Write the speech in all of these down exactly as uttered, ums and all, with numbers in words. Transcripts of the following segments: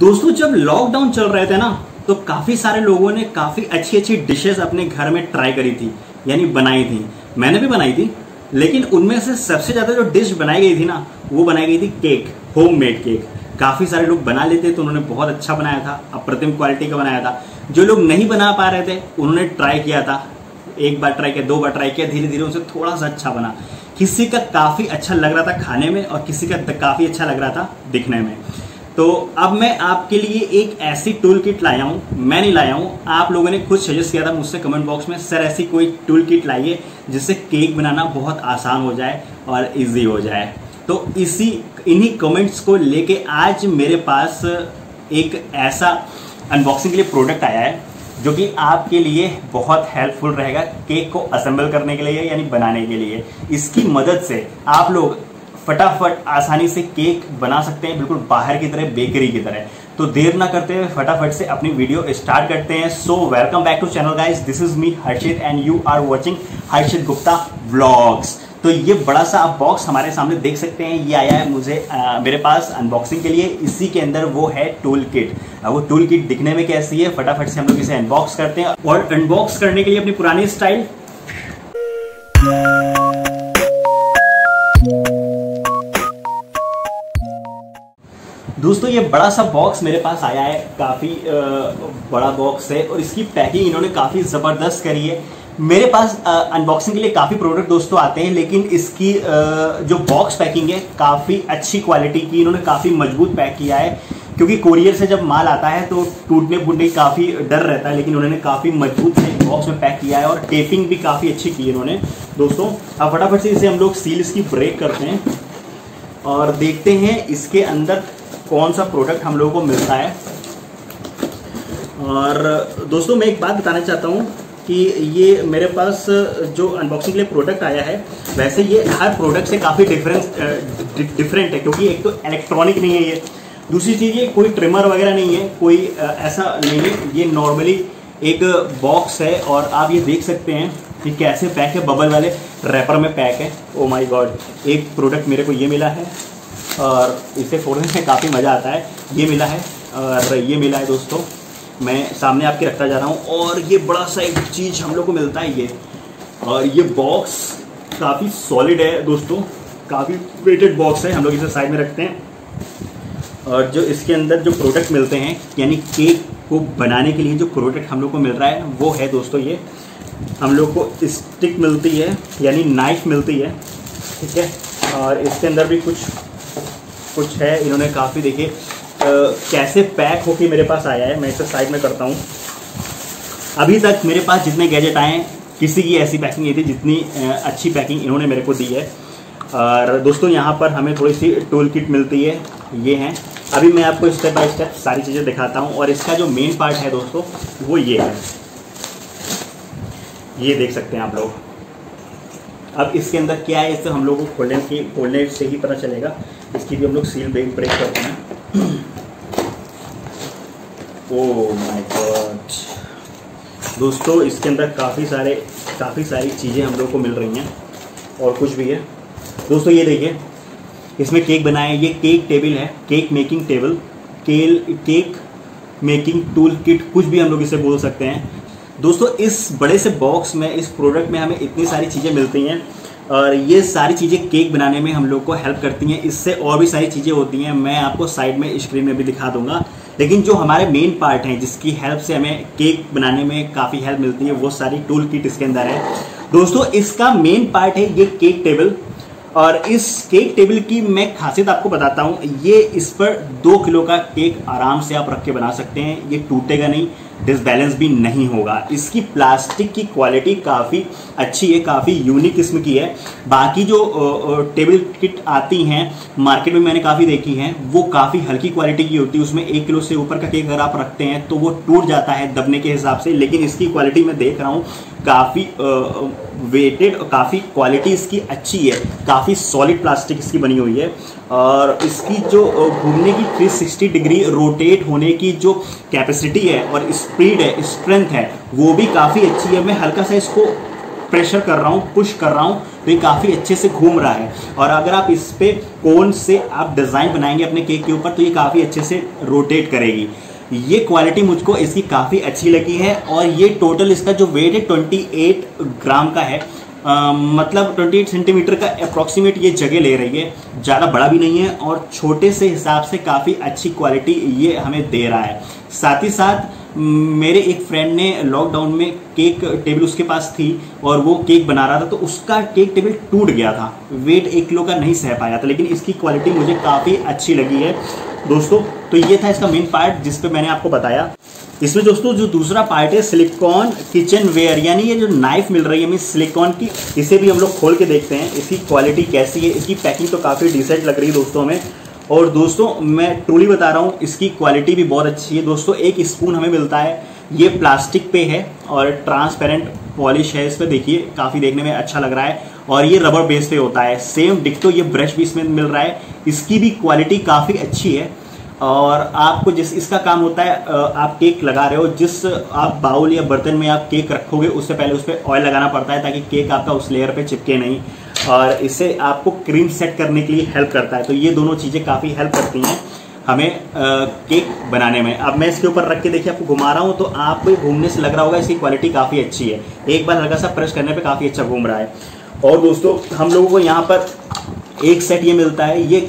दोस्तों जब लॉकडाउन चल रहे थे ना तो काफ़ी सारे लोगों ने काफ़ी अच्छी अच्छी डिशेस अपने घर में ट्राई करी थी, यानी बनाई थी। मैंने भी बनाई थी, लेकिन उनमें से सबसे ज़्यादा जो डिश बनाई गई थी ना वो बनाई गई थी केक, होममेड केक। काफ़ी सारे लोग बना लेते तो उन्होंने बहुत अच्छा बनाया था, अप्रतिम क्वालिटी का बनाया था। जो लोग नहीं बना पा रहे थे उन्होंने ट्राई किया था, एक बार ट्राई किया, दो बार ट्राई किया, धीरे धीरे उनसे थोड़ा सा अच्छा बना। किसी का काफ़ी अच्छा लग रहा था खाने में और किसी का काफ़ी अच्छा लग रहा था दिखने में। तो अब मैं आपके लिए एक ऐसी टूल किट लाया हूँ, मैं नहीं लाया हूँ, आप लोगों ने खुद सजेस्ट किया था मुझसे कमेंट बॉक्स में, सर ऐसी कोई टूल किट लाइए जिससे केक बनाना बहुत आसान हो जाए और इजी हो जाए। तो इसी इन्हीं कमेंट्स को लेके आज मेरे पास एक ऐसा अनबॉक्सिंग के लिए प्रोडक्ट आया है जो कि आपके लिए बहुत हेल्पफुल रहेगा केक को असेंबल करने के लिए, यानी बनाने के लिए। इसकी मदद से आप लोग फटाफट आसानी से केक बना सकते हैं, बिल्कुल बाहर की तरह, बेकरी की तरह। तो देर ना करते हुए फटाफट से अपनी वीडियो स्टार्ट करते हैं। So welcome back to channel guys, this is me Harshit and you are watching Harshit Gupta vlogs. तो ये बड़ा सा आप बॉक्स हमारे सामने देख सकते हैं, ये आया है मुझे आ, मेरे पास अनबॉक्सिंग के लिए। इसी के अंदर वो है टूल किट। वो टूल किट दिखने में कैसी है, फटाफट से हम लोग इसे अनबॉक्स करते हैं। और अनबॉक्स करने के लिए अपनी पुरानी स्टाइल, दोस्तों ये बड़ा सा बॉक्स मेरे पास आया है, काफ़ी बड़ा बॉक्स है और इसकी पैकिंग इन्होंने काफ़ी ज़बरदस्त करी है। मेरे पास अनबॉक्सिंग के लिए काफ़ी प्रोडक्ट दोस्तों आते हैं, लेकिन इसकी आ, जो बॉक्स पैकिंग है काफ़ी अच्छी क्वालिटी की, इन्होंने काफ़ी मजबूत पैक किया है। क्योंकि कोरियर से जब माल आता है तो टूटने फूटने का काफ़ी डर रहता है, लेकिन उन्होंने काफ़ी मजबूत से बॉक्स में पैक किया है और टेपिंग भी काफ़ी अच्छी की है इन्होंने। दोस्तों अब फटाफट से इसे हम लोग सील इसकी ब्रेक करते हैं और देखते हैं इसके अंदर कौन सा प्रोडक्ट हम लोगों को मिलता है। और दोस्तों मैं एक बात बताना चाहता हूँ कि ये मेरे पास जो अनबॉक्सिंग के लिए प्रोडक्ट आया है, वैसे ये हर प्रोडक्ट से काफ़ी डिफरेंस डिफरेंट है, क्योंकि एक तो इलेक्ट्रॉनिक नहीं है ये, दूसरी चीज़ ये कोई ट्रिमर वगैरह नहीं है, कोई ऐसा नहीं है, ये नॉर्मली एक बॉक्स है। और आप ये देख सकते हैं कि कैसे पैक है, बबल वाले रैपर में पैक है। ओ माई गॉड, एक प्रोडक्ट मेरे को ये मिला है और इसे फोड़ने में काफ़ी मज़ा आता है। ये मिला है और ये मिला है दोस्तों, मैं सामने आपके रखता जा रहा हूँ। और ये बड़ा सा एक चीज़ हम लोग को मिलता है ये, और ये बॉक्स काफ़ी सॉलिड है दोस्तों, काफ़ी वेटेड बॉक्स है, हम लोग इसे साइड में रखते हैं। और जो इसके अंदर जो प्रोडक्ट मिलते हैं, यानी केक को बनाने के लिए जो प्रोडक्ट हम लोग को मिल रहा है वो है दोस्तों ये, हम लोग को स्टिक मिलती है, यानी नाइफ मिलती है, ठीक है। और इसके अंदर भी कुछ कुछ है, इन्होंने काफ़ी देखिए कैसे पैक होके मेरे पास आया है। मैं इसे साइड में करता हूँ। अभी तक मेरे पास जितने गैजेट आए हैं किसी की ऐसी पैकिंग नहीं थी जितनी अच्छी पैकिंग इन्होंने मेरे को दी है। और दोस्तों यहाँ पर हमें थोड़ी सी टूल किट मिलती है, ये हैं। अभी मैं आपको स्टेप बाय स्टेप सारी चीज़ें दिखाता हूँ। और इसका जो मेन पार्ट है दोस्तों वो ये है, ये देख सकते हैं आप लोग। अब इसके अंदर क्या है इसे हम लोगों को खोलने की खोलने से ही पता चलेगा। इसकी भी हम लोग सील ब्रेक ब्रेक करते हैं। ओह माय गॉड दोस्तों, इसके अंदर काफ़ी सारे काफ़ी सारी चीज़ें हम लोग को मिल रही हैं और कुछ भी है दोस्तों। ये देखिए इसमें केक बनाए, ये केक टेबल है, केक मेकिंग टेबल, केल केक मेकिंग टूल किट, कुछ भी हम लोग इसे बोल सकते हैं। दोस्तों इस बड़े से बॉक्स में, इस प्रोडक्ट में हमें इतनी सारी चीज़ें मिलती हैं और ये सारी चीज़ें केक बनाने में हम लोग को हेल्प करती हैं। इससे और भी सारी चीज़ें होती हैं, मैं आपको साइड में स्क्रीन में भी दिखा दूंगा। लेकिन जो हमारे मेन पार्ट हैं जिसकी हेल्प से हमें केक बनाने में काफ़ी हेल्प मिलती है, वो सारी टूल किट इसके अंदर है दोस्तों। इसका मेन पार्ट है ये केक टेबल, और इस केक टेबल की मैं खासियत आपको बताता हूँ। ये इस पर दो किलो का केक आराम से आप रख के बना सकते हैं, ये टूटेगा नहीं, डिसबैलेंस भी नहीं होगा। इसकी प्लास्टिक की क्वालिटी काफ़ी अच्छी है, काफ़ी यूनिक किस्म की है। बाकी जो टेबल किट आती हैं मार्केट में, मैंने काफ़ी देखी हैं, वो काफ़ी हल्की क्वालिटी की होती है, उसमें एक किलो से ऊपर का केक अगर आप रखते हैं तो वो टूट जाता है दबने के हिसाब से। लेकिन इसकी क्वालिटी मैं देख रहा हूँ काफ़ी वेटेड, काफ़ी क्वालिटी इसकी अच्छी है, काफ़ी सॉलिड प्लास्टिक इसकी बनी हुई है। और इसकी जो घूमने की तीन सौ साठ डिग्री रोटेट होने की जो कैपेसिटी है और स्पीड है, स्ट्रेंथ है, वो भी काफ़ी अच्छी है। मैं हल्का सा इसको प्रेशर कर रहा हूँ, पुश कर रहा हूँ, तो ये काफ़ी अच्छे से घूम रहा है। और अगर आप इस पर कोन से आप डिज़ाइन बनाएंगे अपने केक के ऊपर तो ये काफ़ी अच्छे से रोटेट करेगी। ये क्वालिटी मुझको इसकी काफ़ी अच्छी लगी है। और ये टोटल इसका जो वेट है अट्ठाईस ग्राम का है, आ, मतलब अट्ठाईस सेंटीमीटर का अप्रॉक्सीमेट ये जगह ले रही है, ज़्यादा बड़ा भी नहीं है और छोटे से हिसाब से काफ़ी अच्छी क्वालिटी ये हमें दे रहा है। साथ ही साथ मेरे एक फ्रेंड ने लॉकडाउन में केक टेबल उसके पास थी और वो केक बना रहा था तो उसका केक टेबल टूट गया था, वेट एक किलो का नहीं सह पाया था, लेकिन इसकी क्वालिटी मुझे काफ़ी अच्छी लगी है दोस्तों। तो ये था इसका मेन पार्ट जिस पे मैंने आपको बताया। इसमें दोस्तों जो दूसरा पार्ट है सिलिकॉन किचन वेयर, यानी ये जो नाइफ मिल रही है हमें सिलिकॉन की, इसे भी हम लोग खोल के देखते हैं इसकी क्वालिटी कैसी है। इसकी पैकिंग तो काफ़ी डिसेंट लग रही है दोस्तों हमें, और दोस्तों मैं ट्रूली बता रहा हूँ इसकी क्वालिटी भी बहुत अच्छी है दोस्तों। एक स्पून हमें मिलता है, ये प्लास्टिक पे है और ट्रांसपेरेंट पॉलिश है इस पर, देखिए काफ़ी देखने में अच्छा लग रहा है। और ये रबर बेस पे होता है, सेम डिक्टो ये ब्रश भी इसमें मिल रहा है, इसकी भी क्वालिटी काफ़ी अच्छी है। और आपको जिस इसका काम होता है, आप केक लगा रहे हो, जिस आप बाउल या बर्तन में आप केक रखोगे उससे पहले उस पर ऑयल लगाना पड़ता है ताकि केक आपका उस लेयर पे चिपके नहीं, और इससे आपको क्रीम सेट करने के लिए हेल्प करता है। तो ये दोनों चीज़ें काफ़ी हेल्प करती हैं हमें आ, केक बनाने में। अब मैं इसके ऊपर रख के देखिए आपको घुमा रहा हूँ तो आपको घूमने से लग रहा होगा इसकी क्वालिटी काफ़ी अच्छी है, एक बार हल्का सा प्रेस करने पे काफ़ी अच्छा घूम रहा है। और दोस्तों हम लोगों को यहाँ पर एक सेट ये मिलता है, ये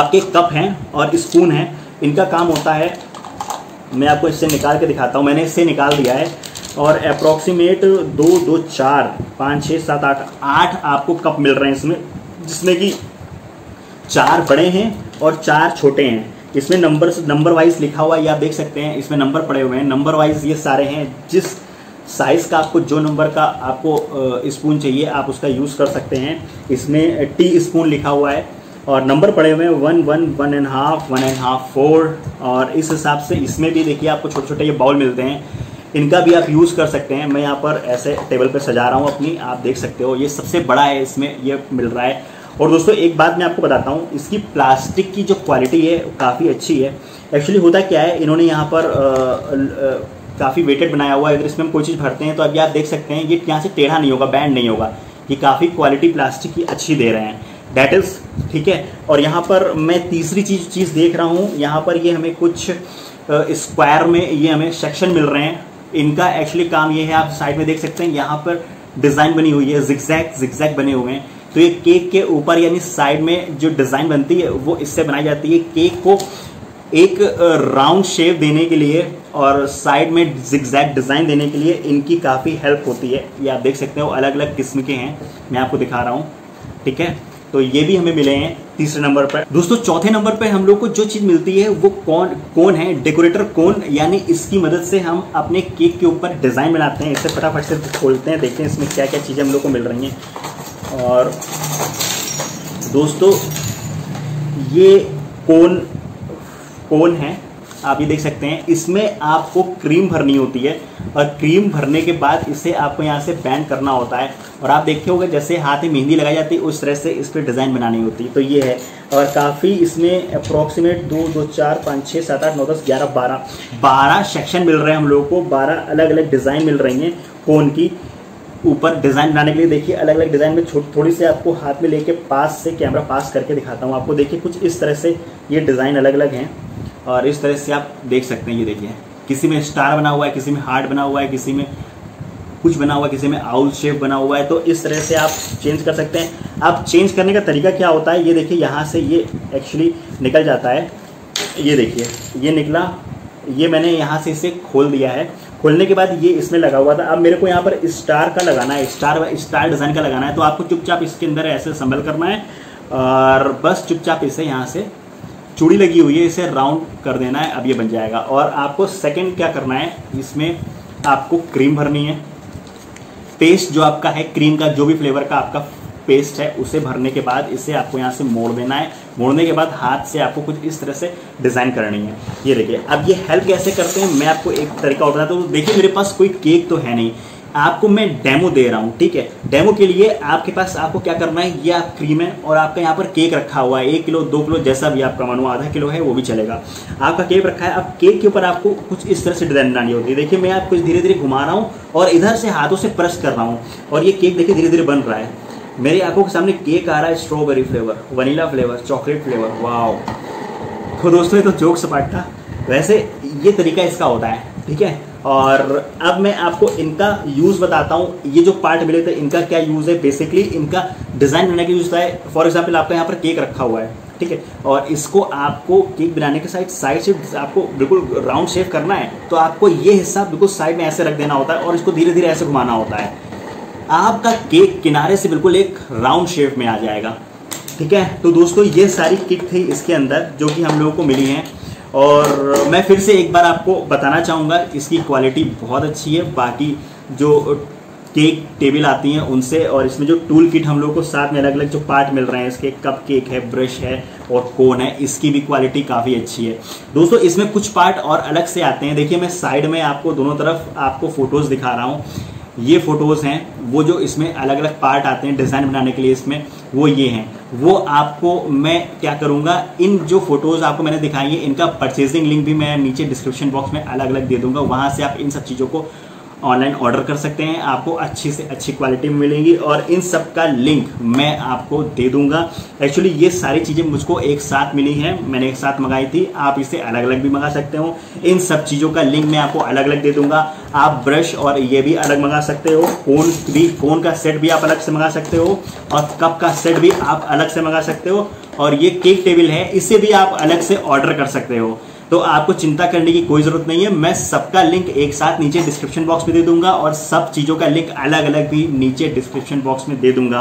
आपके कप हैं और स्पून हैं, इनका काम होता है, मैं आपको इससे निकाल के दिखाता हूँ, मैंने इससे निकाल दिया है। और अप्रॉक्सीमेट दो दो चार पाँच छः सात आठ आठ आपको कप मिल रहे हैं इसमें, जिसमें कि चार बड़े हैं और चार छोटे हैं। इसमें नंबर नंबर वाइज लिखा हुआ है, आप देख सकते हैं इसमें नंबर पड़े हुए हैं, नंबर वाइज ये सारे हैं। जिस साइज़ का आपको, जो नंबर का आपको स्पून चाहिए आप उसका यूज़ कर सकते हैं। इसमें टी स्पून लिखा हुआ है और नंबर पड़े हुए हैं one one one and half one and half four, और इस हिसाब से इसमें भी देखिए आपको छोटे छोटे ये बाउल मिलते हैं, इनका भी आप यूज़ कर सकते हैं। मैं यहाँ पर ऐसे टेबल पर सजा रहा हूँ अपनी, आप देख सकते हो ये सबसे बड़ा है, इसमें ये मिल रहा है। और दोस्तों एक बात मैं आपको बताता हूँ, इसकी प्लास्टिक की जो क्वालिटी है काफ़ी अच्छी है। एक्चुअली होता क्या है, इन्होंने यहाँ पर काफ़ी वेटेड बनाया हुआ है, अगर इसमें हम कोई चीज़ भरते हैं तो अभी आप देख सकते हैं ये यहाँ से टेढ़ा नहीं होगा, बैंड नहीं होगा, ये काफ़ी क्वालिटी प्लास्टिक की अच्छी दे रहे हैं, दैट इज़ ठीक है। और यहाँ पर मैं तीसरी चीज़ चीज़ देख रहा हूँ, यहाँ पर ये हमें कुछ स्क्वायर में ये हमें सेक्शन मिल रहे हैं, इनका एक्चुअली काम ये है, आप साइड में देख सकते हैं यहाँ पर डिज़ाइन बनी हुई है, जिगजैग जिगजैग बने हुए हैं, तो ये केक के ऊपर यानी साइड में जो डिज़ाइन बनती है वो इससे बनाई जाती है, केक को एक राउंड शेप देने के लिए और साइड में जिगजैग डिज़ाइन देने के लिए इनकी काफ़ी हेल्प होती है। ये आप देख सकते हो अलग अलग किस्म के हैं, मैं आपको दिखा रहा हूँ ठीक है। तो ये भी हमें मिले हैं तीसरे नंबर पर। दोस्तों चौथे नंबर पर हम लोग को जो चीज़ मिलती है वो कौन कौन है, डेकोरेटर कौन, यानी इसकी मदद से हम अपने केक के ऊपर डिज़ाइन बनाते हैं। इसे फटाफट से खोलते हैं, देखते हैं इसमें क्या क्या चीज़ें हम लोग को मिल रही हैं। और दोस्तों ये कौन कौन है आप ये देख सकते हैं, इसमें आपको क्रीम भरनी होती है और क्रीम भरने के बाद इसे आपको यहाँ से बैंड करना होता है, और आप देखे होंगे जैसे हाथ में मेहंदी लगाई जाती है उस तरह से इस पर डिज़ाइन बनानी होती है। तो ये है, और काफ़ी इसमें अप्रॉक्सीमेट दो दो चार पाँच छः सात आठ नौ दस ग्यारह बारह बारह सेक्शन मिल रहे हैं हम लोगों को, बारह अलग अलग डिज़ाइन मिल रही हैं कोन की। ऊपर डिज़ाइन बनाने के लिए देखिए अलग अलग डिज़ाइन में थो, थोड़ी से आपको हाथ में लेके पास से कैमरा पास करके दिखाता हूँ आपको, देखिए कुछ इस तरह से ये डिज़ाइन अलग अलग हैं और इस तरह से आप देख सकते हैं। ये देखिए किसी में स्टार बना हुआ है, किसी में हार्ट बना हुआ है, किसी में कुछ बना हुआ है, किसी में आउल शेप बना हुआ है, तो इस तरह से आप चेंज कर सकते हैं। आप चेंज करने का तरीका क्या होता है, ये देखिए यहाँ से ये एक्चुअली निकल जाता है, ये देखिए ये निकला, ये मैंने यहाँ से इसे खोल दिया है, खोलने के बाद ये इसमें लगा हुआ था। अब मेरे को यहाँ पर स्टार का लगाना है, स्टार स्टार डिज़ाइन का लगाना है, तो आपको चुपचाप इसके अंदर ऐसे संभल करना है और बस चुपचाप इसे यहाँ से चूड़ी लगी हुई है इसे राउंड कर देना है, अब ये बन जाएगा। और आपको सेकंड क्या करना है, इसमें आपको क्रीम भरनी है, पेस्ट जो आपका है क्रीम का, जो भी फ्लेवर का आपका पेस्ट है उसे भरने के बाद इसे आपको यहाँ से मोड़ देना है, मोड़ने के बाद हाथ से आपको कुछ इस तरह से डिज़ाइन करनी है। ये देखिए अब ये हेल्प कैसे करते हैं मैं आपको एक तरीका बताता हूँ। तो देखिए मेरे पास कोई केक तो है नहीं, आपको मैं डेमो दे रहा हूँ, ठीक है। डेमो के लिए आपके पास आपको क्या करना है, ये आप क्रीम है और आपका यहाँ पर केक रखा हुआ है, एक किलो दो किलो जैसा भी आपका मन हो, आधा किलो है वो भी चलेगा। आपका केक रखा है, अब केक के ऊपर आपको कुछ इस तरह से डिजाइन बनानी होती है। देखिए मैं आपको धीरे धीरे घुमा रहा हूँ और इधर से हाथों से प्रेस कर रहा हूँ और ये केक देखिए धीरे धीरे बन रहा है। मेरी आंखों के सामने केक आ रहा है, strawberry flavour, vanilla flavour, chocolate flavour, वाह। तो दोस्तों ये तो जोक सपाटा, वैसे ये तरीका इसका होता है, ठीक है। और अब मैं आपको इनका यूज़ बताता हूँ, ये जो पार्ट मिले थे इनका क्या यूज़ है। बेसिकली इनका डिज़ाइन बनाने का यूज़ होता है। फॉर एग्जांपल आपका यहाँ पर केक रखा हुआ है, ठीक है, और इसको आपको केक बनाने के साइड साइड से आपको बिल्कुल राउंड शेप करना है, तो आपको ये हिस्सा बिल्कुल साइड में ऐसे रख देना होता है और इसको धीरे धीरे ऐसे घुमाना होता है। आपका केक किनारे से बिल्कुल एक राउंड शेप में आ जाएगा, ठीक है। तो दोस्तों ये सारी किक थी इसके अंदर जो कि हम लोगों को मिली हैं, और मैं फिर से एक बार आपको बताना चाहूँगा इसकी क्वालिटी बहुत अच्छी है। बाकी जो केक टेबल आती हैं उनसे, और इसमें जो टूल किट हम लोगों को साथ में अलग अलग जो पार्ट मिल रहे हैं, इसके कप केक है, ब्रश है और कोन है, इसकी भी क्वालिटी काफ़ी अच्छी है। दोस्तों इसमें कुछ पार्ट और अलग से आते हैं। देखिए मैं साइड में आपको दोनों तरफ आपको फ़ोटोज़ दिखा रहा हूँ, ये फ़ोटोज़ हैं। वो जो इसमें अलग अलग पार्ट आते हैं डिज़ाइन बनाने के लिए इसमें, वो ये हैं। वो आपको मैं क्या करूँगा, इन जो फ़ोटोज़ आपको मैंने दिखाई है इनका परचेजिंग लिंक भी मैं नीचे डिस्क्रिप्शन बॉक्स में अलग अलग दे दूँगा, वहाँ से आप इन सब चीज़ों को ऑनलाइन ऑर्डर कर सकते हैं। आपको अच्छी से अच्छी क्वालिटी में मिलेंगी और इन सब का लिंक मैं आपको दे दूँगा। एक्चुअली ये सारी चीज़ें मुझको एक साथ मिली हैं, मैंने एक साथ मंगाई थी, आप इसे अलग अलग भी मंगा सकते हो। इन सब चीज़ों का लिंक मैं आपको अलग अलग दे दूँगा। आप ब्रश और ये भी अलग मंगा सकते हो, कोन भी, कोन का सेट भी आप अलग से मंगा सकते हो और कप का सेट भी आप अलग से मंगा सकते हो, और ये केक टेबल है इसे भी आप अलग से ऑर्डर कर सकते हो। तो आपको चिंता करने की कोई ज़रूरत नहीं है, मैं सबका लिंक एक साथ नीचे डिस्क्रिप्शन बॉक्स में दे दूंगा और सब चीज़ों का लिंक अलग अलग भी नीचे डिस्क्रिप्शन बॉक्स में दे दूंगा।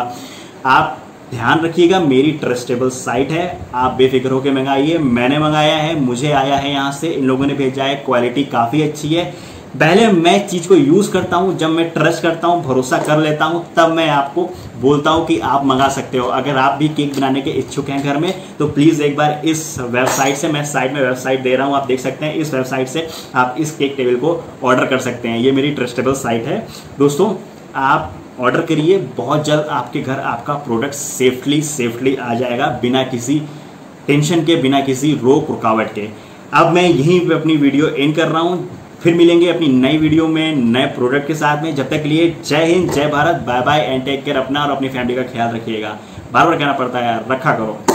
आप ध्यान रखिएगा, मेरी ट्रस्टेबल साइट है, आप बेफिक्र होकर मंगाइए। मैंने मंगाया है, मुझे आया है यहाँ से, इन लोगों ने भेजा है, क्वालिटी काफ़ी अच्छी है। पहले मैं चीज़ को यूज़ करता हूँ, जब मैं ट्रस्ट करता हूँ, भरोसा कर लेता हूँ, तब मैं आपको बोलता हूँ कि आप मंगा सकते हो। अगर आप भी केक बनाने के इच्छुक हैं घर में, तो प्लीज़ एक बार इस वेबसाइट से, मैं साइड में वेबसाइट दे रहा हूँ, आप देख सकते हैं, इस वेबसाइट से आप इस केक टेबल को ऑर्डर कर सकते हैं। ये मेरी ट्रस्टेबल साइट है। दोस्तों आप ऑर्डर करिए, बहुत जल्द आपके घर आपका प्रोडक्ट सेफली सेफली आ जाएगा, बिना किसी टेंशन के, बिना किसी रोक रुकावट के। अब मैं यहीं पर अपनी वीडियो एंड कर रहा हूँ, फिर मिलेंगे अपनी नई वीडियो में नए प्रोडक्ट के साथ में। जब तक के लिए जय हिंद, जय Bharat, bye bye and take care. अपना और अपनी फैमिली का ख्याल रखिएगा। बार बार कहना पड़ता है, रखा करो।